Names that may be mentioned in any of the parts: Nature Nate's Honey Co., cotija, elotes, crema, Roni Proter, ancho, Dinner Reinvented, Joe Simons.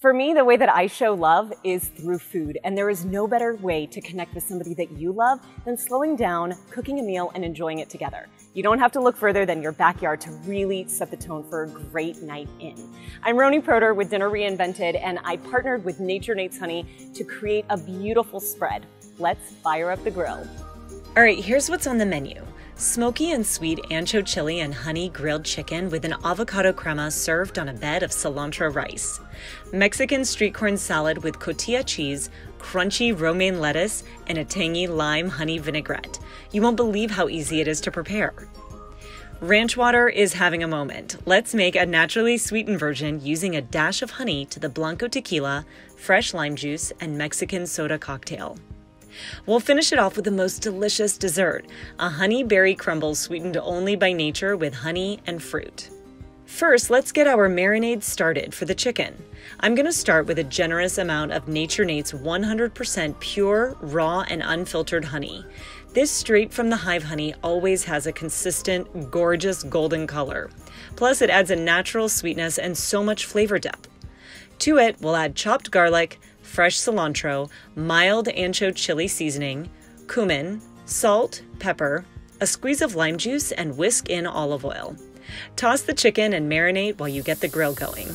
For me, the way that I show love is through food, and there is no better way to connect with somebody that you love than slowing down, cooking a meal, and enjoying it together. You don't have to look further than your backyard to really set the tone for a great night in. I'm Roni Proter with Dinner Reinvented, and I partnered with Nature Nate's Honey to create a beautiful spread. Let's fire up the grill. All right, here's what's on the menu. Smoky and sweet ancho chili and honey grilled chicken with an avocado crema served on a bed of cilantro rice. Mexican street corn salad with cotija cheese, crunchy romaine lettuce, and a tangy lime honey vinaigrette. You won't believe how easy it is to prepare. Ranch water is having a moment. Let's make a naturally sweetened version using a dash of honey to the Blanco tequila, fresh lime juice, and Mexican soda cocktail. We'll finish it off with the most delicious dessert, a honey berry crumble sweetened only by nature with honey and fruit. First, let's get our marinade started for the chicken. I'm going to start with a generous amount of Nature Nate's 100% pure, raw, and unfiltered honey. This straight from the hive honey always has a consistent, gorgeous golden color. Plus, it adds a natural sweetness and so much flavor depth. To it, we'll add chopped garlic, fresh cilantro, mild ancho chili seasoning, cumin, salt, pepper, a squeeze of lime juice, and whisk in olive oil. Toss the chicken and marinate while you get the grill going.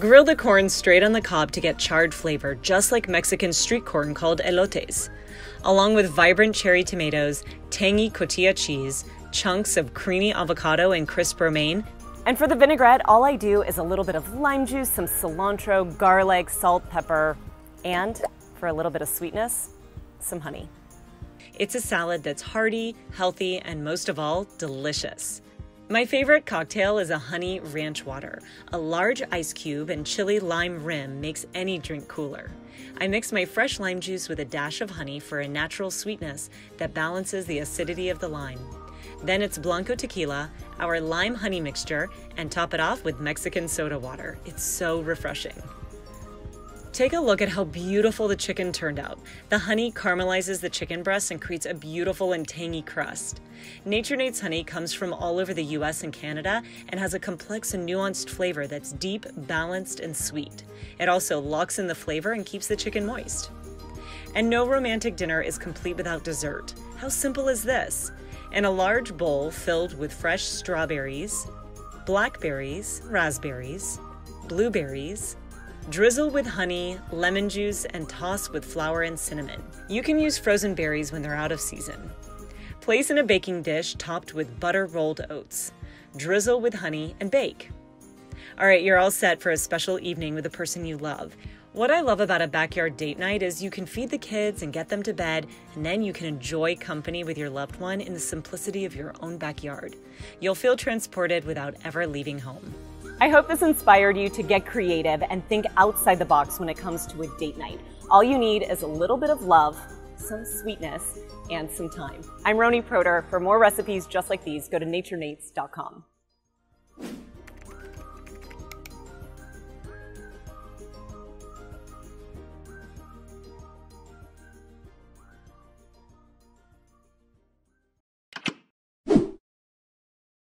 Grill the corn straight on the cob to get charred flavor, just like Mexican street corn called elotes, along with vibrant cherry tomatoes, tangy cotija cheese, chunks of creamy avocado and crisp romaine. And for the vinaigrette, all I do is a little bit of lime juice, some cilantro, garlic, salt, pepper, and for a little bit of sweetness, some honey. It's a salad that's hearty, healthy, and most of all, delicious. My favorite cocktail is a honey ranch water. A large ice cube and chili lime rim makes any drink cooler. I mix my fresh lime juice with a dash of honey for a natural sweetness that balances the acidity of the lime. Then it's Blanco tequila, our lime honey mixture, and top it off with Mexican soda water. It's so refreshing. Take a look at how beautiful the chicken turned out. The honey caramelizes the chicken breast and creates a beautiful and tangy crust. Nature Nate's honey comes from all over the US and Canada and has a complex and nuanced flavor that's deep, balanced, and sweet. It also locks in the flavor and keeps the chicken moist. And no romantic dinner is complete without dessert. How simple is this? In a large bowl filled with fresh strawberries, blackberries, raspberries, blueberries, drizzle with honey, lemon juice, and toss with flour and cinnamon. You can use frozen berries when they're out of season. Place in a baking dish topped with butter-rolled oats. Drizzle with honey and bake. All right, you're all set for a special evening with the person you love. What I love about a backyard date night is you can feed the kids and get them to bed, and then you can enjoy company with your loved one in the simplicity of your own backyard. You'll feel transported without ever leaving home. I hope this inspired you to get creative and think outside the box when it comes to a date night. All you need is a little bit of love, some sweetness, and some time. I'm Roni Proter. For more recipes just like these, go to naturenates.com.